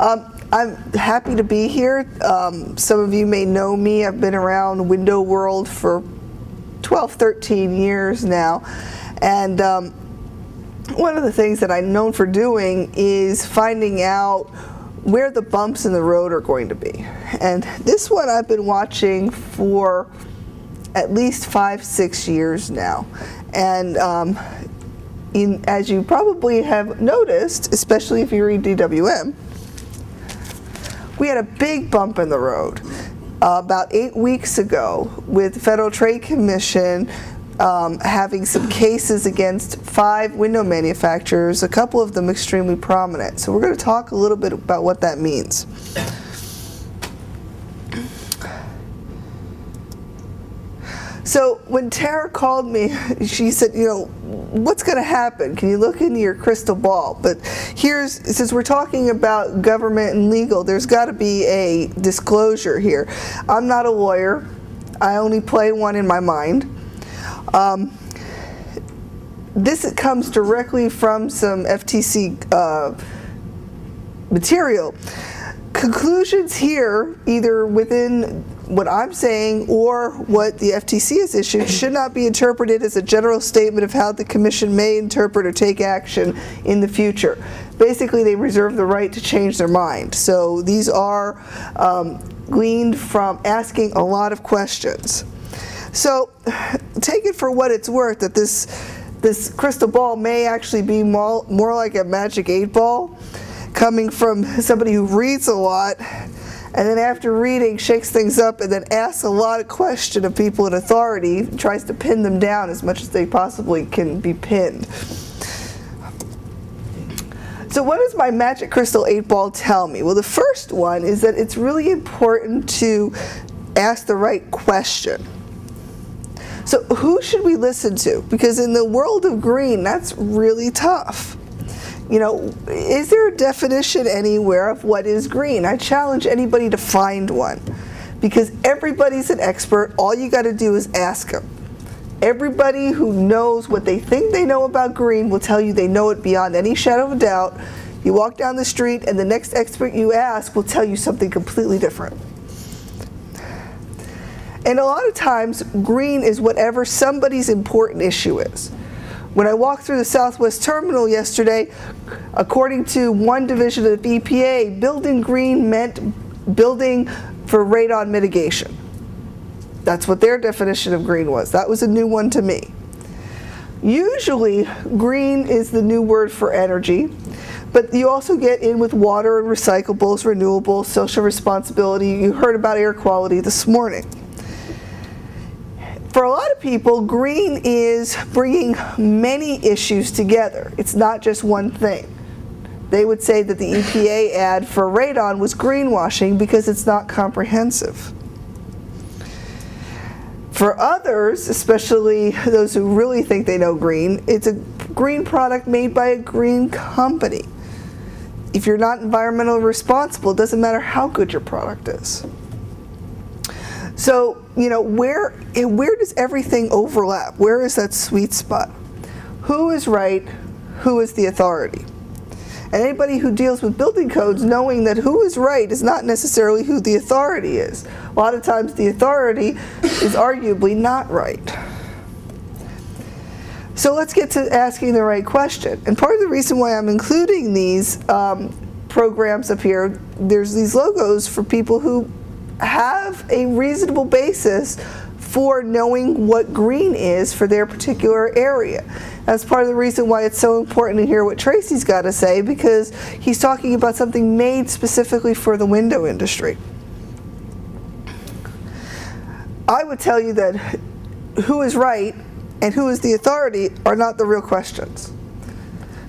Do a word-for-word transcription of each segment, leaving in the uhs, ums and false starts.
Um, I'm happy to be here. Um, some of you may know me. I've been around Window World for twelve, thirteen years now. And um, one of the things that I'm known for doing is finding out where the bumps in the road are going to be. And this one I've been watching for at least five, six years now. And um, in, as you probably have noticed, especially if you read D W M, we had a big bump in the road uh, about eight weeks ago with the Federal Trade Commission um, having some cases against five window manufacturers, a couple of them extremely prominent. So we're going to talk a little bit about what that means. So when Tara called me, she said, you know, what's going to happen? Can you look into your crystal ball? But here's, since we're talking about government and legal, there's got to be a disclosure here. I'm not a lawyer. I only play one in my mind. Um, this comes directly from some F T C uh, material. Conclusions here, either within what I'm saying or what the F T C has issued, should not be interpreted as a general statement of how the Commission may interpret or take action in the future. Basically, they reserve the right to change their mind. So these are um, gleaned from asking a lot of questions. So take it for what it's worth that this, this crystal ball may actually be more, more like a magic eight ball, coming from somebody who reads a lot and then after reading shakes things up and then asks a lot of questions of people in authority, tries to pin them down as much as they possibly can be pinned. So what does my magic crystal eight ball tell me? Well, the first one is that it's really important to ask the right question. So who should we listen to? Because in the world of green, that's really tough. You know, is there a definition anywhere of what is green? I challenge anybody to find one, because everybody's an expert. All you got to do is ask them. Everybody who knows what they think they know about green will tell you they know it beyond any shadow of a doubt. You walk down the street and the next expert you ask will tell you something completely different. And a lot of times green is whatever somebody's important issue is. When I walked through the Southwest Terminal yesterday, according to one division of the E P A, building green meant building for radon mitigation. That's what their definition of green was. That was a new one to me. Usually, green is the new word for energy, but you also get in with water and recyclables, renewables, social responsibility. You heard about air quality this morning. For a lot of people, green is bringing many issues together. It's not just one thing. They would say that the E P A ad for radon was greenwashing because it's not comprehensive. For others, especially those who really think they know green, it's a green product made by a green company. If you're not environmentally responsible, it doesn't matter how good your product is. So, you know, where, where does everything overlap? Where is that sweet spot? Who is right? Who is the authority? And anybody who deals with building codes, knowing that who is right is not necessarily who the authority is. A lot of times the authority is arguably not right. So let's get to asking the right question. And part of the reason why I'm including these um, programs up here, there's these logos for people who have a reasonable basis for knowing what green is for their particular area. That's part of the reason why it's so important to hear what Tracy's got to say, because he's talking about something made specifically for the window industry. I would tell you that who is right and who is the authority are not the real questions.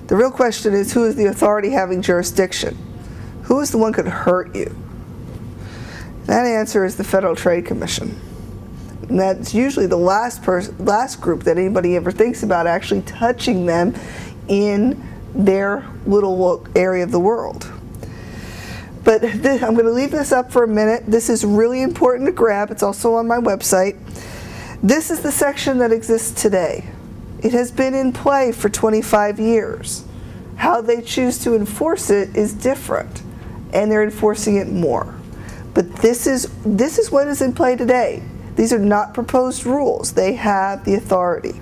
The real question is, who is the authority having jurisdiction? Who is the one who could hurt you? That answer is the Federal Trade Commission. And that's usually the last, last group that anybody ever thinks about actually touching them in their little area of the world. But this, I'm going to leave this up for a minute. This is really important to grab. It's also on my website. This is the section that exists today. It has been in play for twenty-five years. How they choose to enforce it is different. and they're enforcing it more. But this is, this is what is in play today. These are not proposed rules. They have the authority.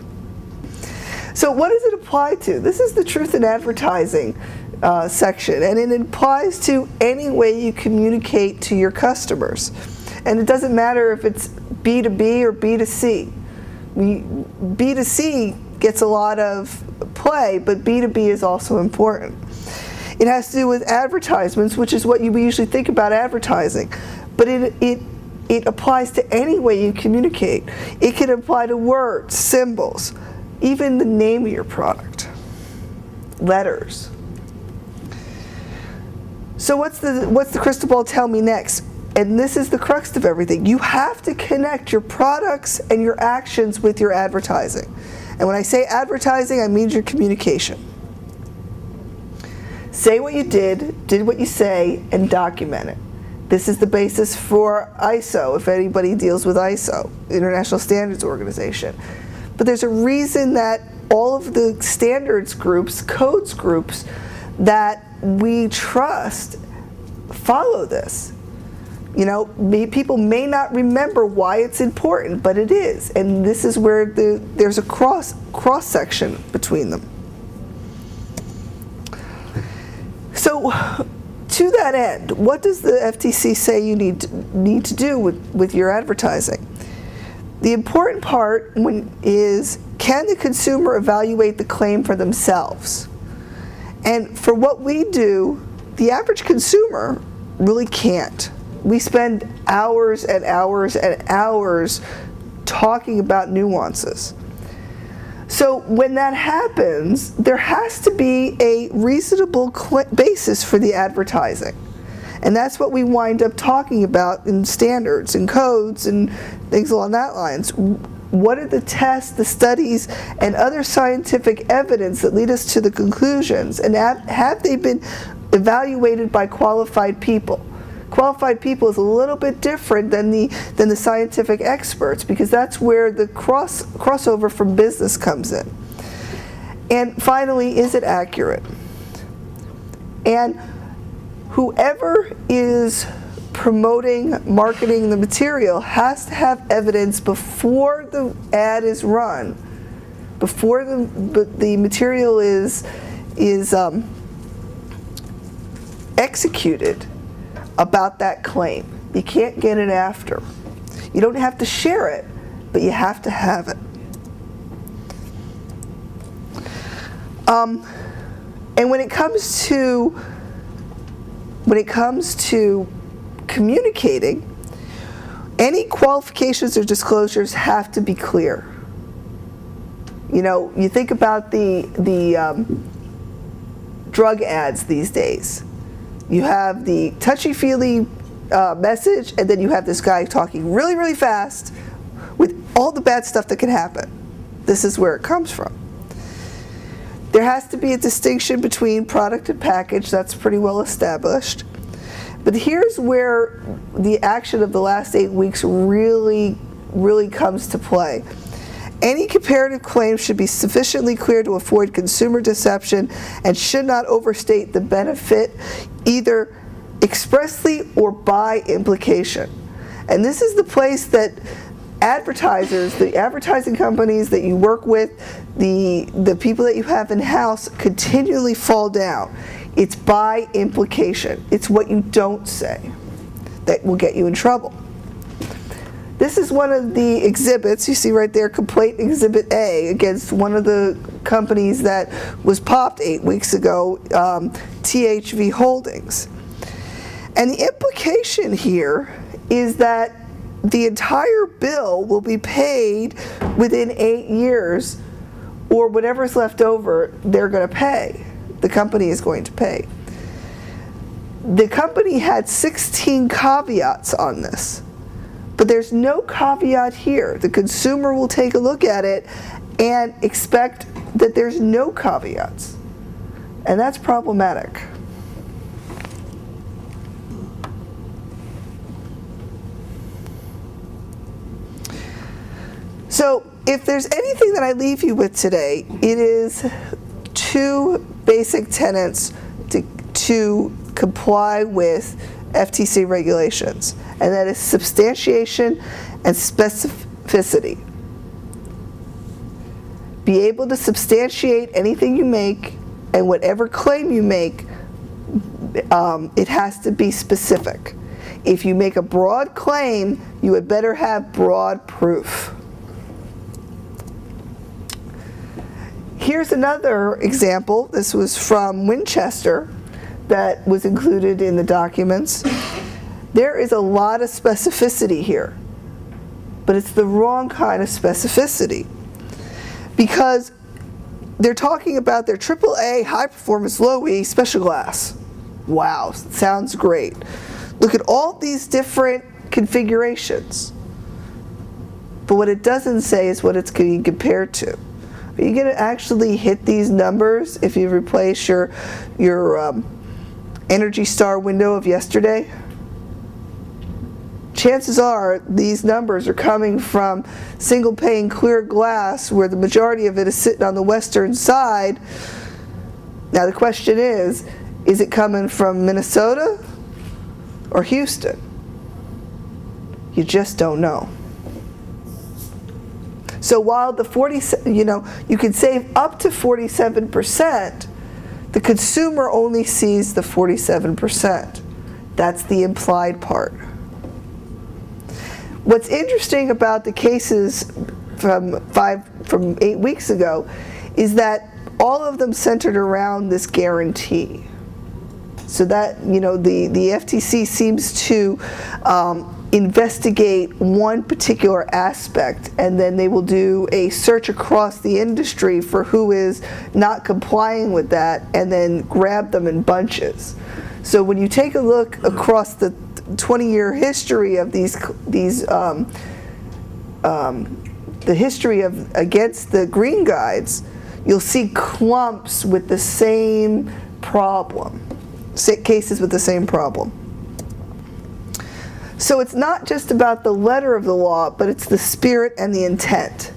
So what does it apply to? This is the truth in advertising uh, section, and it applies to any way you communicate to your customers. And it doesn't matter if it's B to B or B to C. We, B to C gets a lot of play, but B to B is also important. It has to do with advertisements, which is what you usually think about advertising. But it, it, it applies to any way you communicate. It can apply to words, symbols, even the name of your product, letters. So what's the, what's the crystal ball tell me next? And this is the crux of everything. You have to connect your products and your actions with your advertising. And when I say advertising, I mean your communication. Say what you did, did what you say, and document it. This is the basis for I S O, if anybody deals with I S O, International Standards Organization. But there's a reason that all of the standards groups, codes groups, that we trust follow this. You know, people may not remember why it's important, but it is. And this is where the, there's a cross, cross section between them. So to that end, what does the F T C say you need to, need to do with, with your advertising? The important part when, is, can the consumer evaluate the claim for themselves? And for what we do, the average consumer really can't. We spend hours and hours and hours talking about nuances. So when that happens, there has to be a reasonable basis for the advertising. And that's what we wind up talking about in standards and codes and things along that lines. What are the tests, the studies, and other scientific evidence that lead us to the conclusions? And have, have they been evaluated by qualified people? Qualified people is a little bit different than the than the scientific experts, because that's where the cross crossover from business comes in. And finally, is it accurate? And whoever is promoting, marketing the material has to have evidence before the ad is run, before the the material is is um, executed, about that claim. You can't get it after. You don't have to share it, but you have to have it. Um, and when it comes to when it comes to communicating, any qualifications or disclosures have to be clear. You know, you think about the the um, drug ads these days. You have the touchy-feely uh, message, and then you have this guy talking really, really fast with all the bad stuff that can happen. This is where it comes from. There has to be a distinction between product and package. That's pretty well established. But here's where the action of the last eight weeks really, really comes to play. Any comparative claim should be sufficiently clear to avoid consumer deception and should not overstate the benefit either expressly or by implication. And this is the place that advertisers, the advertising companies that you work with, the, the people that you have in-house continually fall down. It's by implication. It's what you don't say that will get you in trouble. This is one of the exhibits, you see right there, Complaint Exhibit A against one of the companies that was popped eight weeks ago, um, T H V Holdings. And the implication here is that the entire bill will be paid within eight years, or whatever's left over, they're going to pay. The company is going to pay. The company had sixteen caveats on this. But there's no caveat here. The consumer will take a look at it and expect that there's no caveats. And that's problematic. So if there's anything that I leave you with today, it is two basic tenets to, to comply with F T C regulations, and that is substantiation and specificity. Be able to substantiate anything you make, and whatever claim you make, um, it has to be specific. If you make a broad claim, you had better have broad proof. Here's another example. This was from Winchester that was included in the documents. There is a lot of specificity here, but it's the wrong kind of specificity, because they're talking about their triple A high performance low E special glass. Wow, sounds great. Look at all these different configurations. But what it doesn't say is what it's being compared to. Are you going to actually hit these numbers if you replace your, your um, Energy Star window of yesterday? Chances are these numbers are coming from single pane clear glass, where the majority of it is sitting on the western side. Now the question is, is it coming from Minnesota or Houston? You just don't know. So while the forty, you know, you can save up to forty-seven percent, the consumer only sees the forty-seven percent. That's the implied part. What's interesting about the cases from five, from eight weeks ago is that all of them centered around this guarantee. So that, you know, the, the F T C seems to um, investigate one particular aspect, and then they will do a search across the industry for who is not complying with that, and then grab them in bunches. So when you take a look across the twenty year history of these, these um, um, the history of against the green guides, you'll see clumps with the same problem. Cases with the same problem. So it's not just about the letter of the law, but it's the spirit and the intent.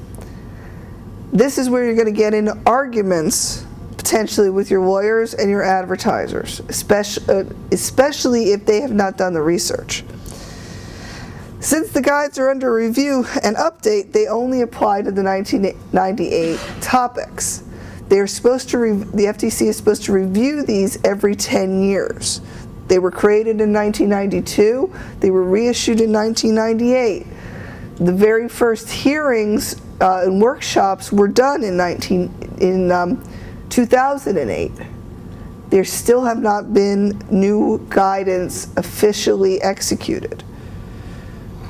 This is where you're going to get into arguments potentially with your lawyers and your advertisers, especially, especially if they have not done the research. Since the guides are under review and update, they only apply to the nineteen ninety-eight topics. They are supposed to, re the F T C is supposed to review these every ten years. They were created in nineteen ninety-two, they were reissued in nineteen ninety-eight. The very first hearings uh, and workshops were done in, nineteen, in um, two thousand eight. There still have not been new guidance officially executed.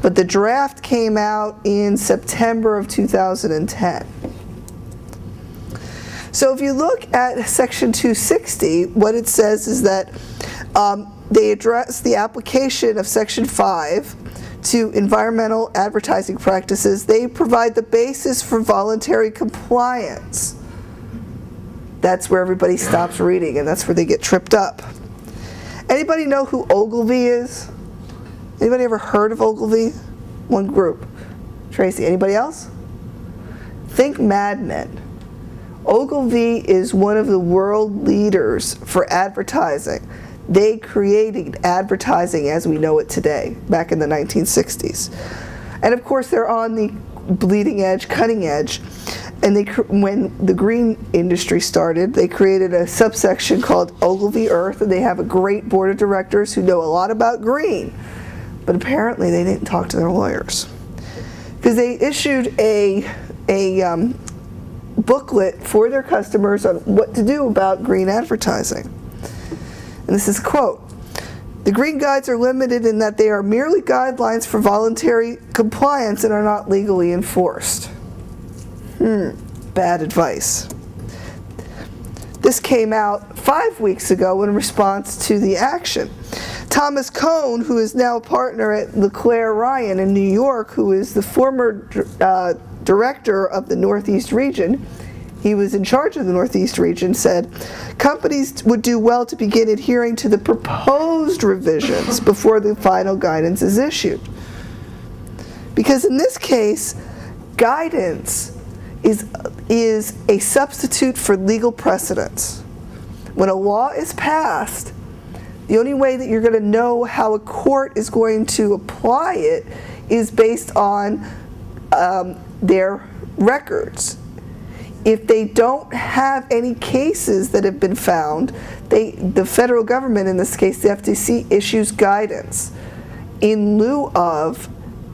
But the draft came out in September of two thousand ten. So if you look at Section two sixty, what it says is that um, they address the application of Section five to environmental advertising practices. They provide the basis for voluntary compliance. That's where everybody stops reading, and that's where they get tripped up. Anybody know who Ogilvy is? Anybody ever heard of Ogilvy? One group. Tracy, anybody else? Think Mad Men. Ogilvy is one of the world leaders for advertising. They created advertising as we know it today, back in the nineteen sixties. And of course they're on the bleeding edge, cutting edge. And they, when the green industry started, they created a subsection called Ogilvy Earth, and they have a great board of directors who know a lot about green. But apparently they didn't talk to their lawyers. Because they issued a, a um, booklet for their customers on what to do about green advertising. And this is a quote. The green guides are limited in that they are merely guidelines for voluntary compliance and are not legally enforced. Hmm, bad advice. This came out five weeks ago in response to the action. Thomas Cohn, who is now a partner at LeClaire Ryan in New York, who is the former uh, director of the Northeast region, he was in charge of the Northeast region, said, companies would do well to begin adhering to the proposed revisions before the final guidance is issued. Because in this case, guidance is, is a substitute for legal precedents. When a law is passed, The only way that you're going to know how a court is going to apply it is based on um, their records. If they don't have any cases that have been found, they, the federal government, in this case the F T C, issues guidance in lieu of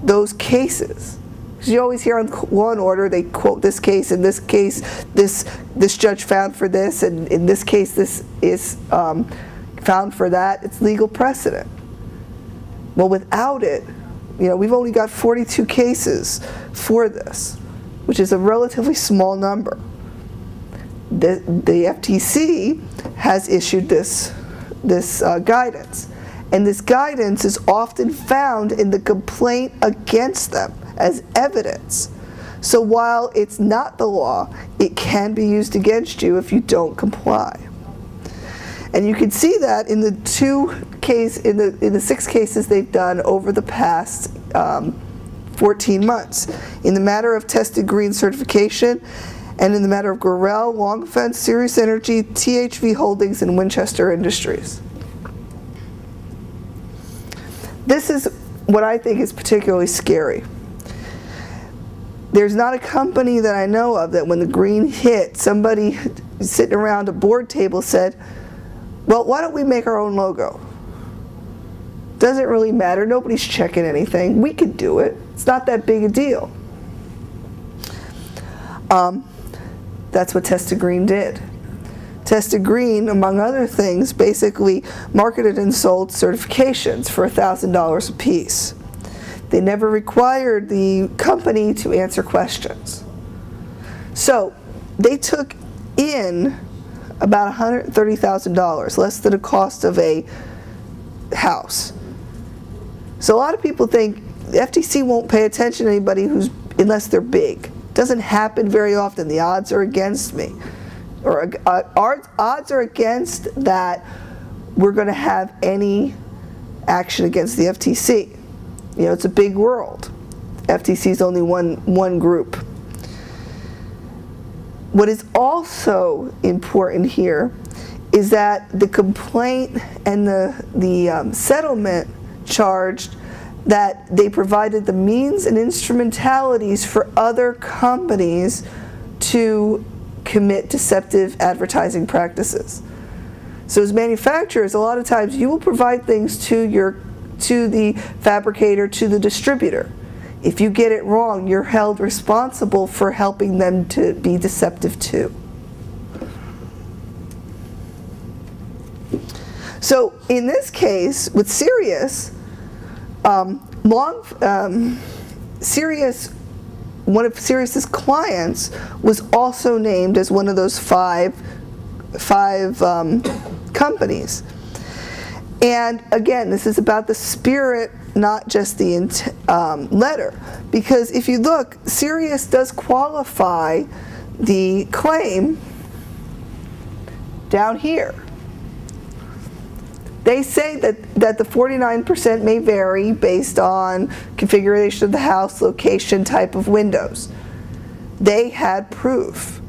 those cases. Because you always hear on law and order, they quote this case, in this case this, this judge found for this, and in this case this is um, found for that. It's legal precedent. Well, without it, you know, we've only got forty-two cases for this, which is a relatively small number. The, the F T C has issued this, this uh, guidance, and this guidance is often found in the complaint against them as evidence. So while it's not the law, it can be used against you if you don't comply. And you can see that in the two case, in the, in the six cases they've done over the past um, fourteen months. In the matter of Tested Green certification, and in the matter of Gorell, Long Fence, Serious Energy, T H V Holdings, and Winchester Industries. This is what I think is particularly scary. There's not a company that I know of that when the green hit, somebody sitting around a board table said, well, why don't we make our own logo? Doesn't really matter, nobody's checking anything, we can do it, it's not that big a deal. Um, that's what Testa Green did. Testa Green, among other things, basically marketed and sold certifications for a thousand dollars a piece. They never required the company to answer questions. So they took in about one hundred thirty thousand dollars, less than the cost of a house. So a lot of people think the F T C won't pay attention to anybody who's, unless they're big. It doesn't happen very often. The odds are against me, or uh, our odds are against that we're going to have any action against the F T C. You know, it's a big world. F T C is only one one group. What is also important here is that the complaint and the, the um, settlement charged that they provided the means and instrumentalities for other companies to commit deceptive advertising practices. So as manufacturers, a lot of times you will provide things to, your, to the fabricator, to the distributor. If you get it wrong, you're held responsible for helping them to be deceptive too. So in this case, with Sirius, um, long, um, Sirius, one of Sirius's clients was also named as one of those five, five um, companies. And again, this is about the spirit, not just the int um, letter, because if you look, Sirius does qualify the claim down here. They say that, that the forty-nine percent may vary based on configuration of the house, location, type of windows. They had proof.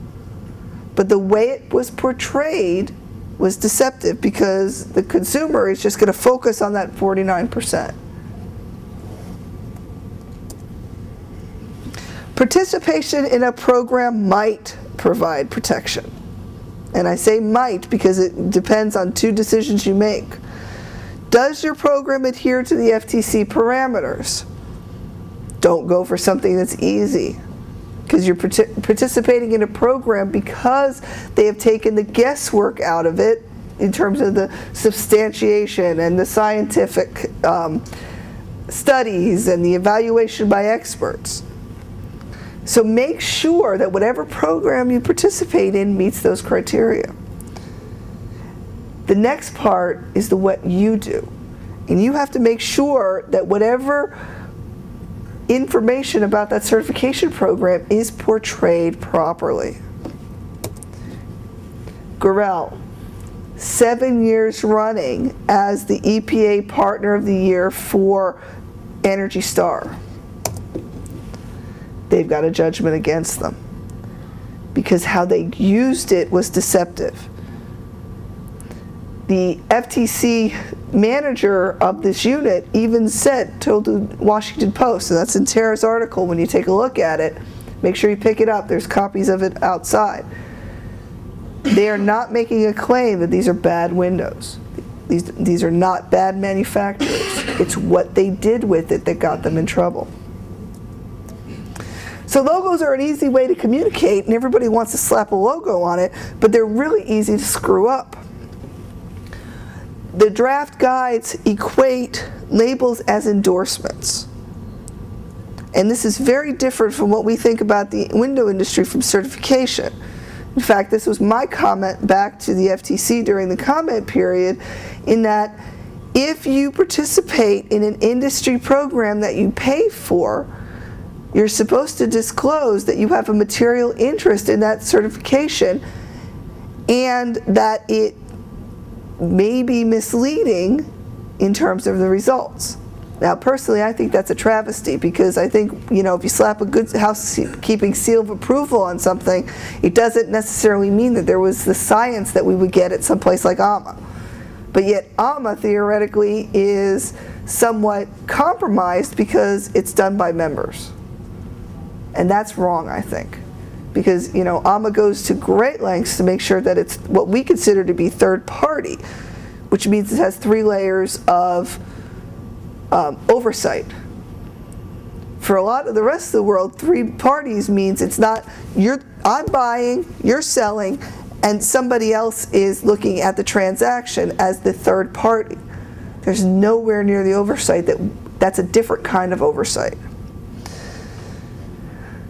But the way it was portrayed was deceptive, because the consumer is just going to focus on that forty-nine percent. Participation in a program might provide protection. And I say might because it depends on two decisions you make. Does your program adhere to the F T C parameters? Don't go for something that's easy, because you're partic participating in a program because they have taken the guesswork out of it in terms of the substantiation and the scientific um, studies and the evaluation by experts. So make sure that whatever program you participate in meets those criteria. The next part is the what you do. And you have to make sure that whatever information about that certification program is portrayed properly. Gorell, seven years running as the E P A Partner of the Year for Energy Star. They've got a judgment against them because how they used it was deceptive. The F T C manager of this unit even said, told the Washington Post, and that's in Tara's article, when you take a look at it, make sure you pick it up, there's copies of it outside. They are not making a claim that these are bad windows. These, these are not bad manufacturers. It's what they did with it that got them in trouble. So logos are an easy way to communicate, and everybody wants to slap a logo on it, but they're really easy to screw up. The draft guides equate labels as endorsements. And this is very different from what we think about the window industry from certification. In fact, this was my comment back to the F T C during the comment period, in that if you participate in an industry program that you pay for, you're supposed to disclose that you have a material interest in that certification and that it may be misleading in terms of the results. Now, personally, I think that's a travesty, because I think, you know, if you slap a good housekeeping seal of approval on something, it doesn't necessarily mean that there was the science that we would get at some place like A A M A. But yet A A M A theoretically is somewhat compromised because it's done by members. And that's wrong, I think. Because, you know, A A M A goes to great lengths to make sure that it's what we consider to be third party, which means it has three layers of Um, oversight. For a lot of the rest of the world, three parties means it's not you're I'm buying, you're selling, and somebody else is looking at the transaction as the third party. There's nowhere near the oversight that that's a different kind of oversight.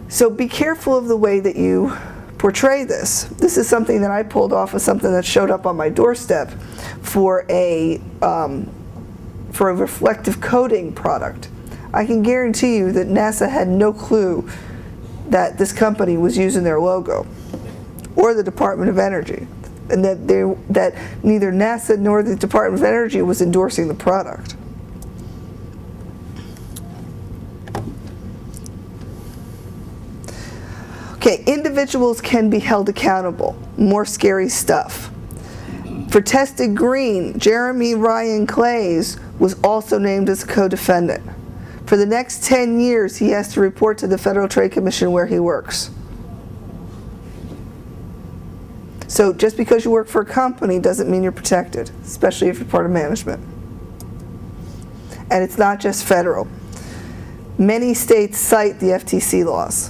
So be careful of the way that you portray this. This is something that I pulled off of something that showed up on my doorstep for a um, for a reflective coating product. I can guarantee you that NASA had no clue that this company was using their logo, or the Department of Energy, and that, they, that neither NASA nor the Department of Energy was endorsing the product. Okay, individuals can be held accountable. More scary stuff. For Tested Green, Jeremy Ryan Clays was also named as a co-defendant. For the next ten years, he has to report to the Federal Trade Commission where he works. So just because you work for a company doesn't mean you're protected, especially if you're part of management. And it's not just federal. Many states cite the F T C laws.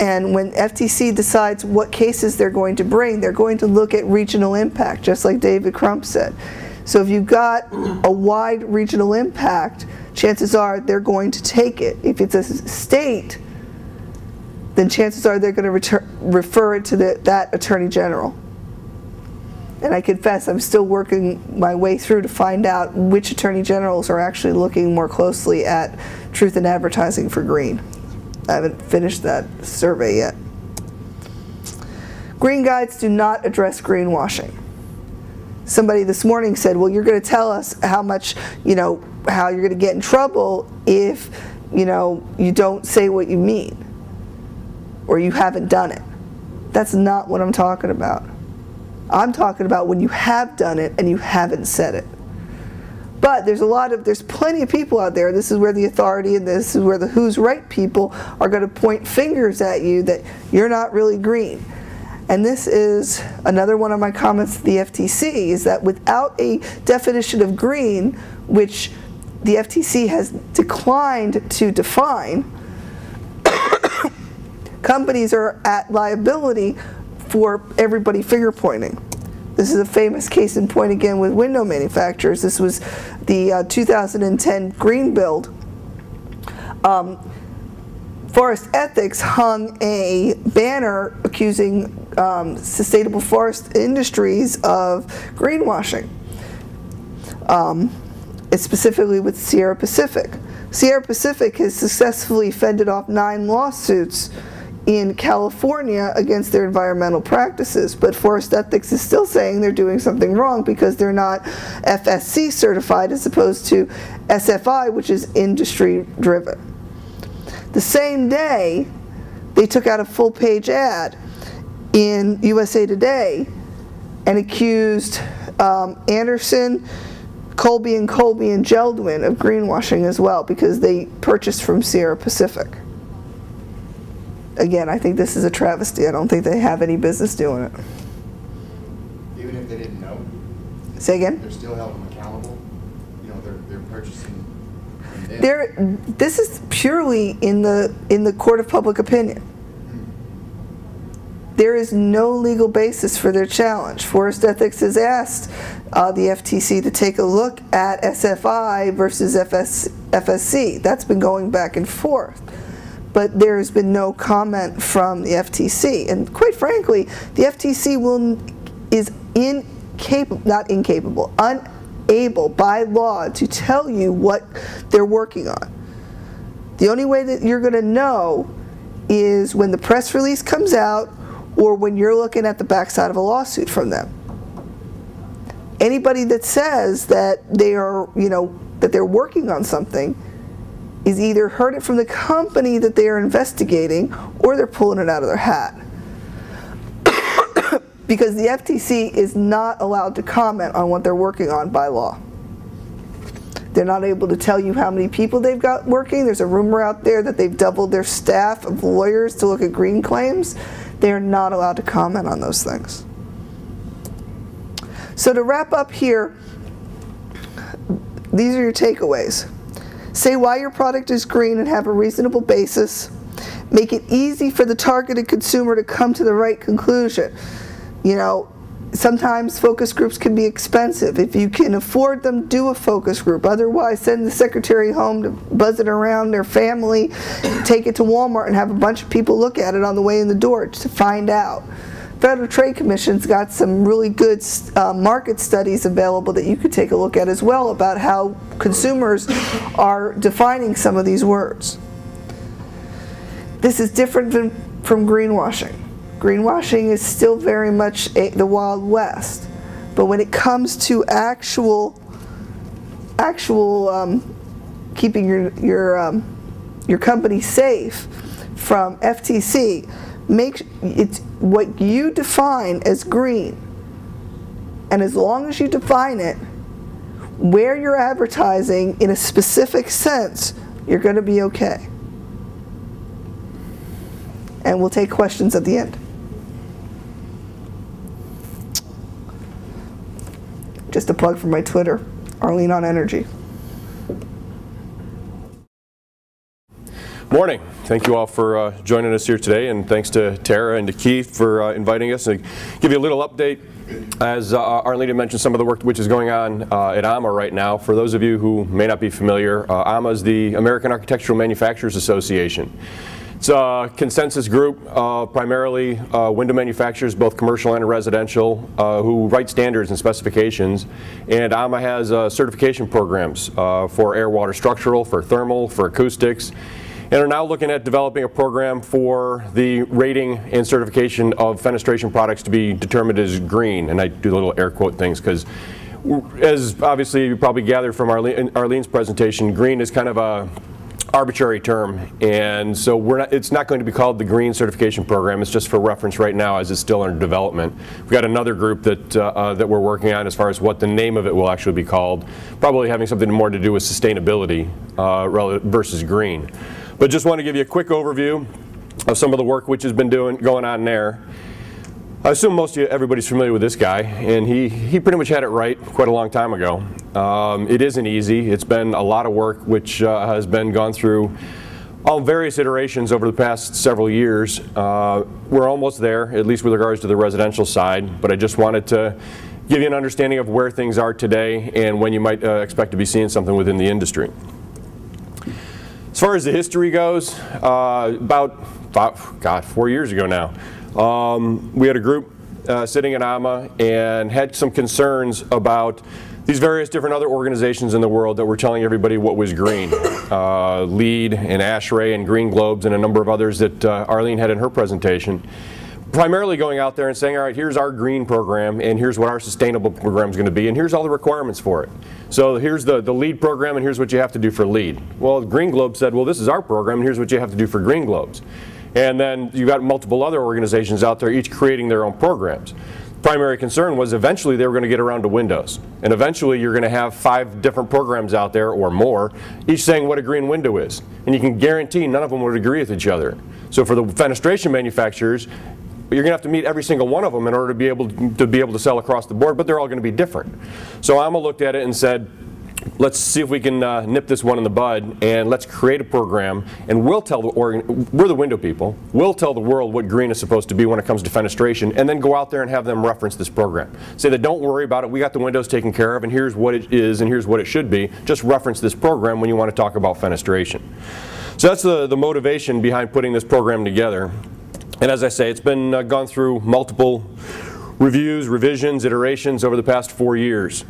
And when F T C decides what cases they're going to bring, they're going to look at regional impact, just like David Crump said. So if you've got a wide regional impact, chances are they're going to take it. If it's a state, then chances are they're going to refer it to the, that Attorney General. And I confess, I'm still working my way through to find out which Attorney Generals are actually looking more closely at truth in advertising for green. I haven't finished that survey yet. Green guides do not address greenwashing. Somebody this morning said, well, you're going to tell us how much, you know, how you're going to get in trouble if, you know, you don't say what you mean or you haven't done it. That's not what I'm talking about. I'm talking about when you have done it and you haven't said it. But there's a lot of, there's plenty of people out there, this is where the authority and this is where the who's right people are going to point fingers at you that you're not really green. And this is another one of my comments to the F T C, is that without a definition of green, which the F T C has declined to define, companies are at liability for everybody finger pointing. This is a famous case in point again with window manufacturers. This was the uh, two thousand ten green build. Um, Forest Ethics hung a banner accusing um, Sustainable Forest Industries of greenwashing, um, specifically with Sierra Pacific. Sierra Pacific has successfully fended off nine lawsuits in California against their environmental practices, but Forest Ethics is still saying they're doing something wrong because they're not F S C certified as opposed to S F I, which is industry driven. The same day, they took out a full page ad in U S A Today and accused um, Anderson, Colby and Colby and Geldwin of greenwashing as well, because they purchased from Sierra Pacific. Again, I think this is a travesty. I don't think they have any business doing it. Even if they didn't know? Say again? They're still held accountable? You know, they're, they're purchasing from them. They're, this is purely in the, in the court of public opinion. There is no legal basis for their challenge. Forest Ethics has asked uh, the F T C to take a look at S F I versus F S, F S C. That's been going back and forth. But there has been no comment from the F T C. And quite frankly, the F T C will, is incapable, not incapable, unable by law to tell you what they're working on. The only way that you're going to know is when the press release comes out, or when you're looking at the backside of a lawsuit from them. Anybody that says that they are, you know, that they're working on something is either heard it from the company that they are investigating, or they're pulling it out of their hat. Because the F T C is not allowed to comment on what they're working on by law. They're not able to tell you how many people they've got working. There's a rumor out there that they've doubled their staff of lawyers to look at green claims. They're not allowed to comment on those things. So to wrap up here, these are your takeaways. Say why your product is green and have a reasonable basis. Make it easy for the targeted consumer to come to the right conclusion. You know, sometimes focus groups can be expensive. If you can afford them, do a focus group. Otherwise, send the secretary home to buzz it around their family, take it to Walmart and have a bunch of people look at it on the way in the door to find out. Federal Trade Commission's got some really good uh, market studies available that you could take a look at as well about how consumers are defining some of these words. This is different than, from greenwashing. Greenwashing is still very much a, the Wild West, but when it comes to actual, actual um, keeping your your um, your company safe from F T C, make it's what you define as green, and as long as you define it, where you're advertising in a specific sense, you're going to be okay. And we'll take questions at the end. Just a plug for my Twitter, Arlene on Energy. Morning. Thank you all for uh, joining us here today, and thanks to Tara and to Keith for uh, inviting us. And give you a little update, as uh, Arlene mentioned, some of the work which is going on uh, at A A M A right now. For those of you who may not be familiar, uh, A A M A is the American Architectural Manufacturers Association. It's a consensus group, uh, primarily uh, window manufacturers, both commercial and residential, uh, who write standards and specifications. And A A M A has uh, certification programs uh, for air, water, structural, for thermal, for acoustics, and are now looking at developing a program for the rating and certification of fenestration products to be determined as green. And I do little air quote things because, as obviously you probably gathered from Arlene, Arlene's presentation, green is kind of a arbitrary term, and so we're not, it's not going to be called the Green Certification Program. It's just for reference right now, as it's still under development. We've got another group that uh, uh, that we're working on as far as what the name of it will actually be called, probably having something more to do with sustainability uh, versus green. But just want to give you a quick overview of some of the work which has been doing going on there. I assume most of you, everybody's familiar with this guy, and he, he pretty much had it right quite a long time ago. Um, it isn't easy. It's been a lot of work which uh, has been gone through all various iterations over the past several years. Uh, we're almost there, at least with regards to the residential side, but I just wanted to give you an understanding of where things are today and when you might uh, expect to be seeing something within the industry. As far as the history goes, uh, about five, God, four years ago now, Um, we had a group uh, sitting at A A M A and had some concerns about these various different other organizations in the world that were telling everybody what was green. Uh, LEED and ASHRAE and Green Globes and a number of others that uh, Arlene had in her presentation. Primarily going out there and saying, all right, here's our green program and here's what our sustainable program is going to be and here's all the requirements for it. So here's the, the LEED program and here's what you have to do for LEED. Well, Green Globe said, well, this is our program and here's what you have to do for Green Globes. And then you've got multiple other organizations out there, each creating their own programs. primary concern was eventually they were going to get around to windows, and eventually you're going to have five different programs out there or more, each saying what a green window is, and you can guarantee none of them would agree with each other. So for the fenestration manufacturers, you're going to have to meet every single one of them in order to be able to, to be able to sell across the board, but they're all going to be different. So AAMA looked at it and said, let's see if we can uh, nip this one in the bud, and let's create a program, and we'll tell the organ we're the window people. We'll tell the world what green is supposed to be when it comes to fenestration, and then go out there and have them reference this program. Say that don't worry about it. We got the windows taken care of, and here's what it is, and here's what it should be. Just reference this program when you want to talk about fenestration. So that's the the motivation behind putting this program together. And as I say, it's been uh, gone through multiple reviews, revisions, iterations over the past four years.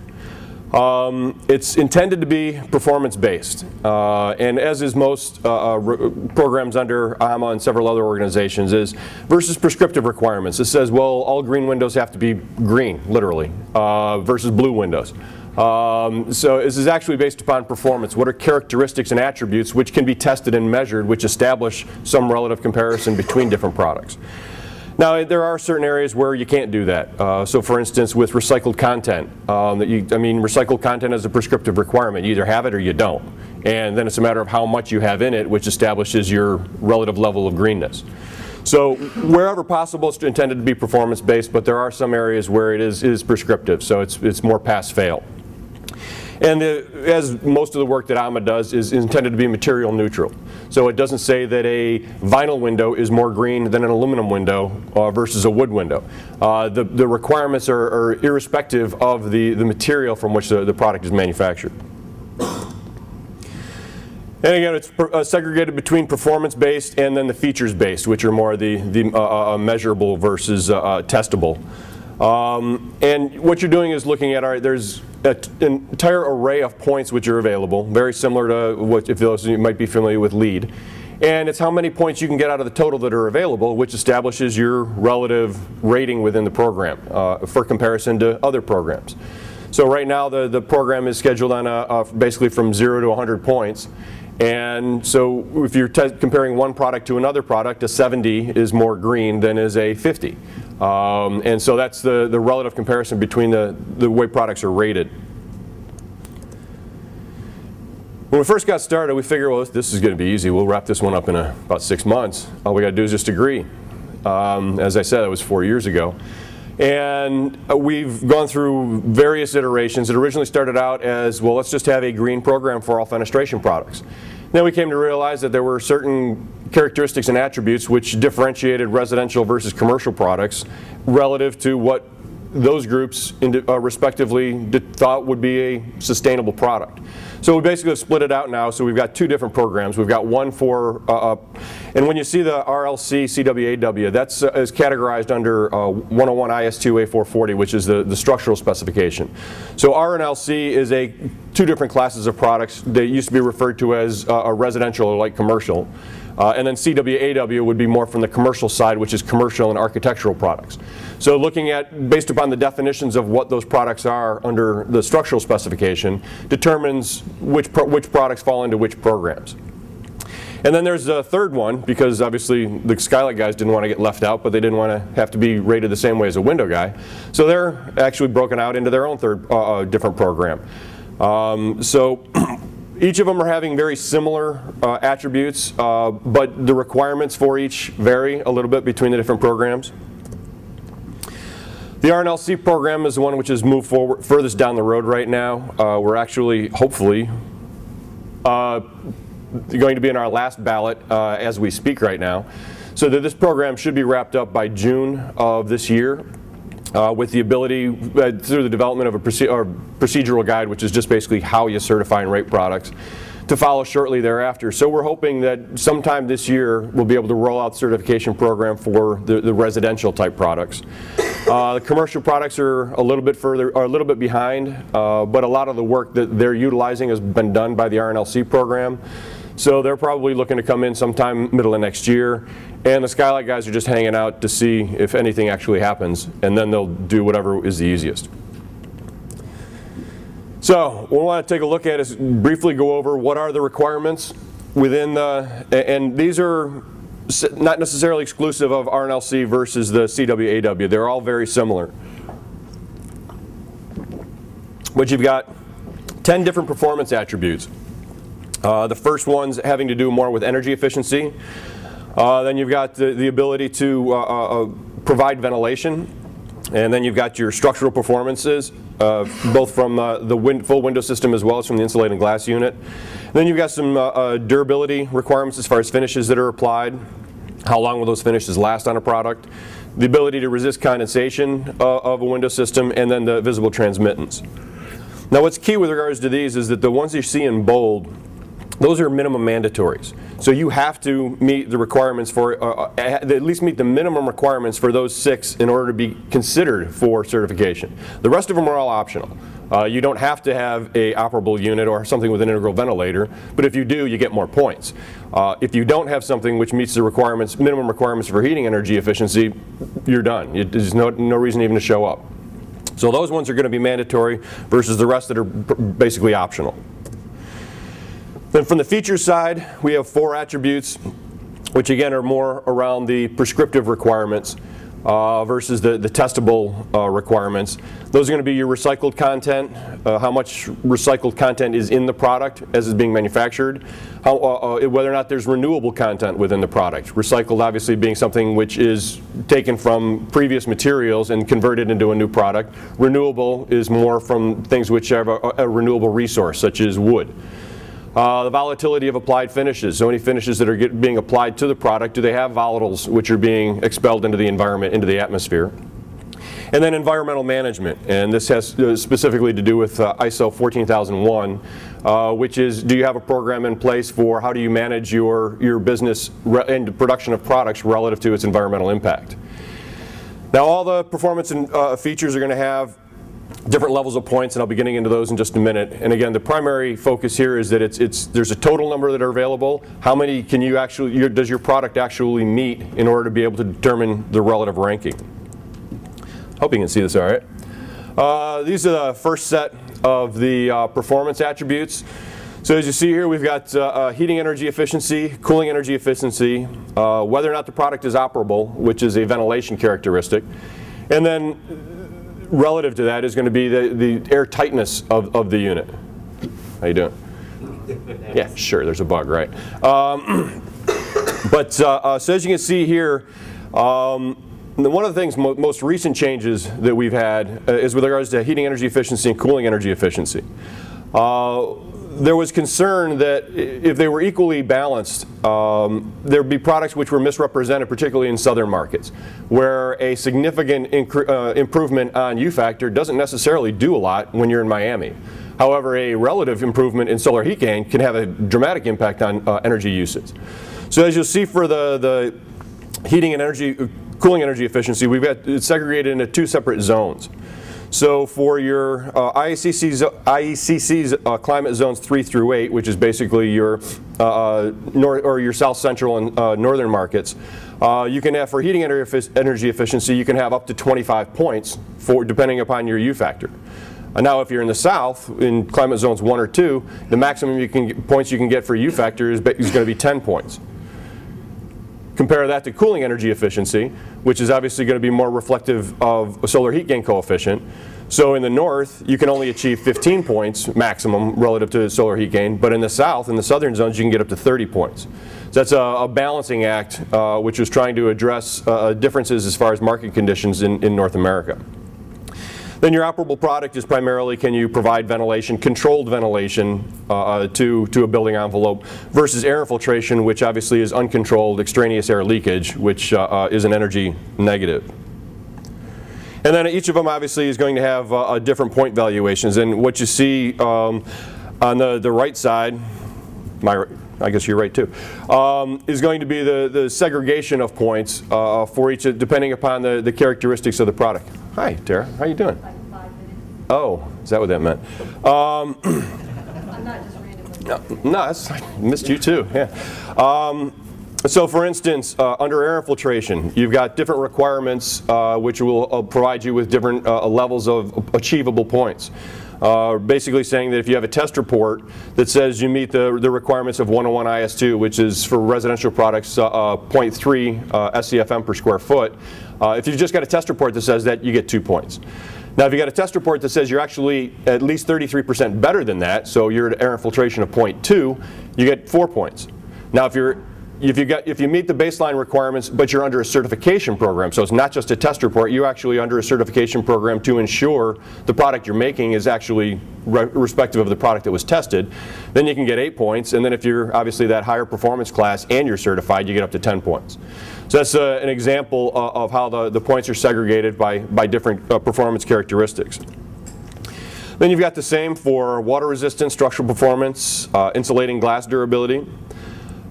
Um, it's intended to be performance-based, uh, and as is most uh, uh, programs under AAMA and several other organizations, is versus prescriptive requirements. It says, well, all green windows have to be green, literally, uh, versus blue windows. Um, so this is actually based upon performance. What are characteristics and attributes which can be tested and measured, which establish some relative comparison between different products? Now, there are certain areas where you can't do that. Uh, so, for instance, with recycled content, um, that you, I mean, recycled content is a prescriptive requirement. You either have it or you don't. And then it's a matter of how much you have in it, which establishes your relative level of greenness. So, wherever possible, it's intended to be performance-based, but there are some areas where it is, is prescriptive. So, it's, it's more pass-fail. And the, as most of the work that AAMA does is intended to be material neutral. So it doesn't say that a vinyl window is more green than an aluminum window uh, versus a wood window. Uh, the, the requirements are, are irrespective of the, the material from which the, the product is manufactured. And again, it's per, uh, segregated between performance-based and then the features-based, which are more the, the uh, uh, measurable versus uh, uh, testable. Um, and what you're doing is looking at, all right, there's a t an entire array of points which are available, very similar to what, if those of you might be familiar with LEED. And it's how many points you can get out of the total that are available, which establishes your relative rating within the program uh, for comparison to other programs. So right now the, the program is scheduled on a, a basically from zero to one hundred points. And so if you're te comparing one product to another product, a seventy is more green than is a fifty. Um, and so that's the, the relative comparison between the, the way products are rated. When we first got started, we figured, well, this is going to be easy. We'll wrap this one up in a, about six months. All we got to do is just agree. Um, as I said, that was four years ago. And we've gone through various iterations. It originally started out as, well, let's just have a green program for all fenestration products. Then we came to realize that there were certain characteristics and attributes which differentiated residential versus commercial products relative to what those groups uh, respectively thought would be a sustainable product. So we basically have split it out now, so we've got two different programs. We've got one for, uh, uh, and when you see the R L C, C W A W, that's uh, is categorized under uh, one oh one I S two A four forty, which is the, the structural specification. So R N L C is a two different classes of products. They used to be referred to as uh, a residential or light commercial. Uh, and then C W A W would be more from the commercial side, which is commercial and architectural products. So looking at, based upon the definitions of what those products are under the structural specification, determines which, pro which products fall into which programs. And then there's a third one, because obviously the skylight guys didn't want to get left out, but they didn't want to have to be rated the same way as a window guy. So they're actually broken out into their own third, uh, different program. Um, so each of them are having very similar uh, attributes, uh, but the requirements for each vary a little bit between the different programs. The R N L C program is the one which is moved forward furthest down the road right now. Uh, we're actually, hopefully, uh, going to be in our last ballot uh, as we speak right now. So that this program should be wrapped up by June of this year. Uh, with the ability, uh, through the development of a proce or procedural guide, which is just basically how you certify and rate products, to follow shortly thereafter. So we're hoping that sometime this year we'll be able to roll out the certification program for the, the residential type products. Uh, the commercial products are a little bit further, are a little bit behind, uh, but a lot of the work that they're utilizing has been done by the R N L C program. So they're probably looking to come in sometime middle of next year. And the Skylight guys are just hanging out to see if anything actually happens. And then they'll do whatever is the easiest. So what we want to take a look at is briefly go over what are the requirements within the, and these are not necessarily exclusive of R N L C versus the C W A W. They're all very similar. which you've got ten different performance attributes. Uh, the first one's having to do more with energy efficiency. Uh, then you've got the, the ability to uh, uh, provide ventilation. And then you've got your structural performances, uh, both from uh, the win full window system as well as from the insulated glass unit. And then you've got some uh, uh, durability requirements as far as finishes that are applied. How long will those finishes last on a product? The ability to resist condensation uh, of a window system, and then the visible transmittance. Now what's key with regards to these is that the ones you see in bold, those are minimum mandatories. So you have to meet the requirements for, uh, at least meet the minimum requirements for those six in order to be considered for certification. The rest of them are all optional. Uh, you don't have to have a operable unit or something with an integral ventilator, but if you do, you get more points. Uh, if you don't have something which meets the requirements, minimum requirements for heating energy efficiency, you're done. You, there's no, no reason even to show up. So those ones are going to be mandatory versus the rest that are basically optional. Then from the feature side, we have four attributes, which again are more around the prescriptive requirements uh, versus the, the testable uh, requirements. Those are going to be your recycled content, uh, how much recycled content is in the product as it's being manufactured, how, uh, uh, whether or not there's renewable content within the product. Recycled obviously being something which is taken from previous materials and converted into a new product. Renewable is more from things which have a, a renewable resource, such as wood. Uh, the volatility of applied finishes, so any finishes that are get, being applied to the product, do they have volatiles which are being expelled into the environment, into the atmosphere? And then environmental management, and this has uh, specifically to do with uh, I S O fourteen thousand one, uh, which is, do you have a program in place for how do you manage your, your business and production of products relative to its environmental impact? Now all the performance and uh, features are going to have different levels of points, and I'll be getting into those in just a minute. And again, the primary focus here is that it's, it's, there's a total number that are available. How many can you actually, your, does your product actually meet in order to be able to determine the relative ranking? Hope you can see this all right. Uh, these are the first set of the uh, performance attributes. So as you see here, we've got uh, uh, heating energy efficiency, cooling energy efficiency, uh, whether or not the product is operable, which is a ventilation characteristic, and then relative to that is going to be the, the air tightness of, of the unit. How you doing? Yeah, sure, there's a bug, right? Um, but uh, uh, so as you can see here, um, one of the things, mo most recent changes that we've had uh, is with regards to heating energy efficiency and cooling energy efficiency. Uh, there was concern that if they were equally balanced, um, there'd be products which were misrepresented, particularly in southern markets, where a significant uh, improvement on U-factor doesn't necessarily do a lot when you're in Miami. However, a relative improvement in solar heat gain can have a dramatic impact on uh, energy usage. So as you'll see for the, the heating and energy, uh, cooling energy efficiency, we've got it segregated into two separate zones. So for your uh, I E C C's uh, climate zones three through eight, which is basically your uh, north or your south central and uh, northern markets, uh, you can have for heating energy efficiency, you can have up to twenty-five points for depending upon your U factor. And now, if you're in the south in climate zones one or two, the maximum you can get, points you can get for U factor is, is going to be ten points. Compare that to cooling energy efficiency, which is obviously going to be more reflective of a solar heat gain coefficient. So in the north, you can only achieve fifteen points maximum relative to solar heat gain, but in the south, in the southern zones, you can get up to thirty points. So that's a, a balancing act uh, which was trying to address uh, differences as far as market conditions in, in North America. Then your operable product is primarily, can you provide ventilation, controlled ventilation uh, to, to a building envelope versus air infiltration, which obviously is uncontrolled extraneous air leakage, which uh, uh, is an energy negative. And then each of them obviously is going to have uh, a different point valuations. And what you see um, on the, the right side, my, I guess you're right too, um, is going to be the, the segregation of points uh, for each, depending upon the, the characteristics of the product. Hi, Tara. How are you doing? Like five minutes. Oh, is that what that meant? Um, I'm not just randomly. No, no, I missed you too. Yeah. Um, so, for instance, uh, under air infiltration, you've got different requirements uh, which will uh, provide you with different uh, levels of achievable points. Uh, basically saying that if you have a test report that says you meet the, the requirements of one oh one I S two, which is for residential products uh, uh, zero point three uh, S C F M per square foot, uh, if you've just got a test report that says that, you get two points. Now, if you got a test report that says you're actually at least thirty-three percent better than that, so you're at air infiltration of zero point two, you get four points. Now, if you're If you, got, if you meet the baseline requirements, but you're under a certification program, so it's not just a test report, you're actually under a certification program to ensure the product you're making is actually re respective of the product that was tested, then you can get eight points. And then if you're obviously that higher performance class and you're certified, you get up to ten points. So that's uh, an example of, of how the, the points are segregated by, by different uh, performance characteristics. Then you've got the same for water resistance, structural performance, uh, insulating glass durability.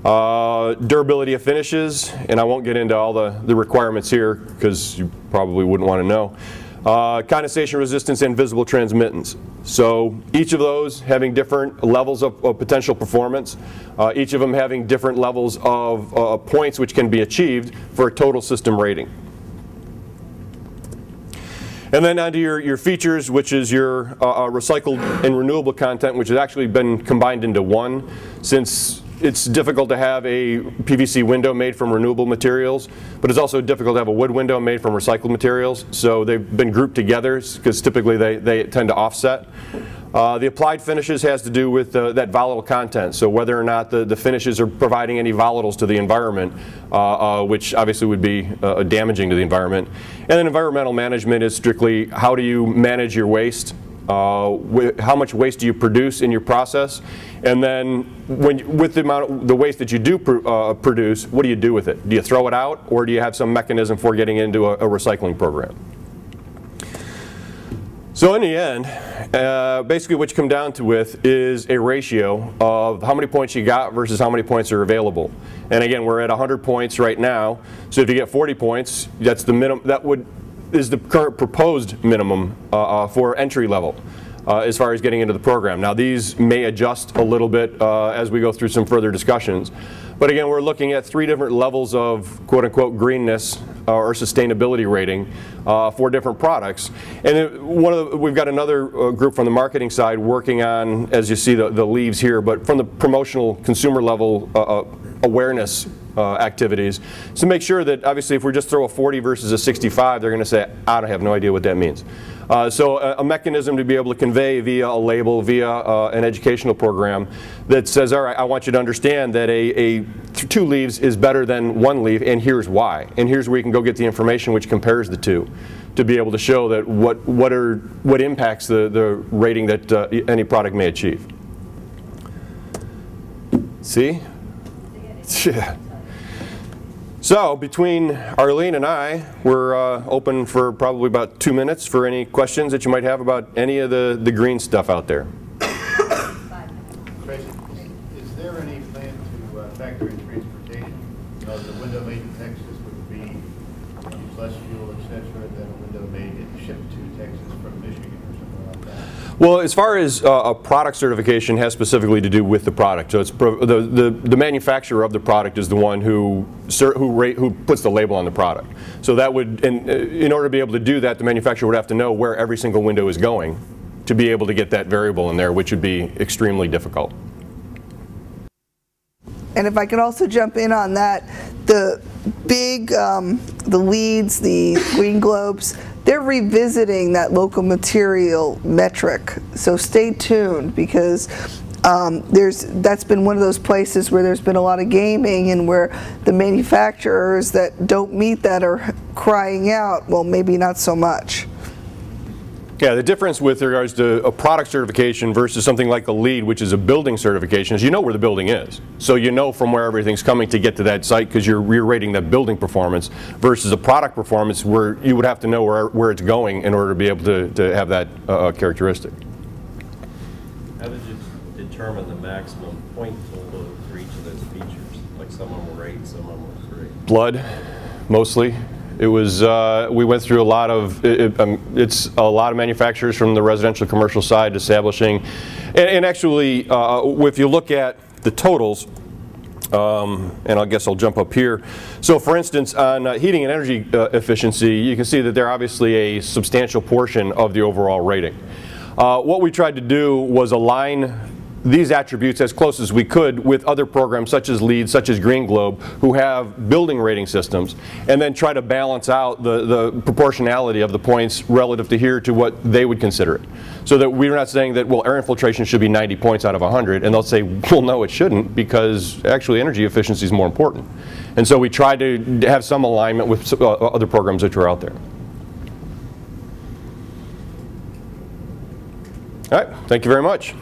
Uh, durability of finishes, and I won't get into all the, the requirements here because you probably wouldn't want to know. Uh, condensation resistance and visible transmittance. So each of those having different levels of, of potential performance, uh, each of them having different levels of uh, points which can be achieved for a total system rating. And then onto your, your features, which is your uh, recycled and renewable content, which has actually been combined into one since it's difficult to have a P V C window made from renewable materials, but it's also difficult to have a wood window made from recycled materials. So they've been grouped together because typically they, they tend to offset. Uh, the applied finishes has to do with uh, that volatile content. So whether or not the, the finishes are providing any volatiles to the environment, uh, uh, which obviously would be uh, damaging to the environment. And then environmental management is strictly how do you manage your waste. Uh, how much waste do you produce in your process, and then when you, with the amount of the waste that you do pr uh, produce, what do you do with it? Do you throw it out, or do you have some mechanism for getting into a, a recycling program? So in the end, uh, basically what you come down to with is a ratio of how many points you got versus how many points are available. And again, we're at one hundred points right now, so if you get forty points, that's the minimum. That would is the current proposed minimum uh, uh, for entry level uh, as far as getting into the program. Now these may adjust a little bit uh, as we go through some further discussions. But again, we're looking at three different levels of quote-unquote greenness uh, or sustainability rating uh, for different products. And it, one of the, we've got another uh, group from the marketing side working on, as you see the, the leaves here, but from the promotional consumer level uh, uh, awareness Uh, activities. So make sure that obviously if we just throw a forty versus a sixty-five, they're going to say, I don't have no idea what that means. Uh, so a, a mechanism to be able to convey via a label, via uh, an educational program that says, all right, I want you to understand that a, a two leaves is better than one leaf, and here's why. And here's where you can go get the information which compares the two to be able to show that what, what, are, what impacts the, the rating that uh, any product may achieve. See? Yeah. So between Arlene and I, we're uh, open for probably about two minutes for any questions that you might have about any of the, the green stuff out there. Tracy, is there any plan to uh, factor in transportation? Uh, the window made in Texas would be use less fuel, et cetera, than a window made and shipped to Texas from Michigan or something like that? Well, as far as uh, a product certification has specifically to do with the product. So it's pro the, the, the manufacturer of the product is the one who Who, rate, who puts the label on the product. So that would, in, in order to be able to do that, the manufacturer would have to know where every single window is going to be able to get that variable in there, which would be extremely difficult. And if I could also jump in on that, the big, um, the LEEDs, the Green Globes, they're revisiting that local material metric. So stay tuned, because Um, there's, that's been one of those places where there's been a lot of gaming and where the manufacturers that don't meet that are crying out, well, maybe not so much. Yeah, the difference with regards to a product certification versus something like a LEED, which is a building certification, is you know where the building is. So you know from where everything's coming to get to that site because you're re-rating that building performance versus a product performance where you would have to know where, where it's going in order to be able to, to have that uh, characteristic. How did you determine the maximum point total for each of those features? Like some of them were eight, some of them were three. Blood, mostly. It was, uh, we went through a lot of, it, it, um, it's a lot of manufacturers from the residential commercial side establishing, and, and actually uh, if you look at the totals, um, and I guess I'll jump up here. So for instance, on uh, heating and energy uh, efficiency, you can see that they're obviously a substantial portion of the overall rating. Uh, what we tried to do was align these attributes as close as we could with other programs such as LEED, such as Green Globe, who have building rating systems, and then try to balance out the, the proportionality of the points relative to here to what they would consider it. So that we're not saying that, well, air infiltration should be ninety points out of one hundred, and they'll say, well, no, it shouldn't, because actually energy efficiency is more important. And so we try to have some alignment with other programs that are out there. All right, thank you very much.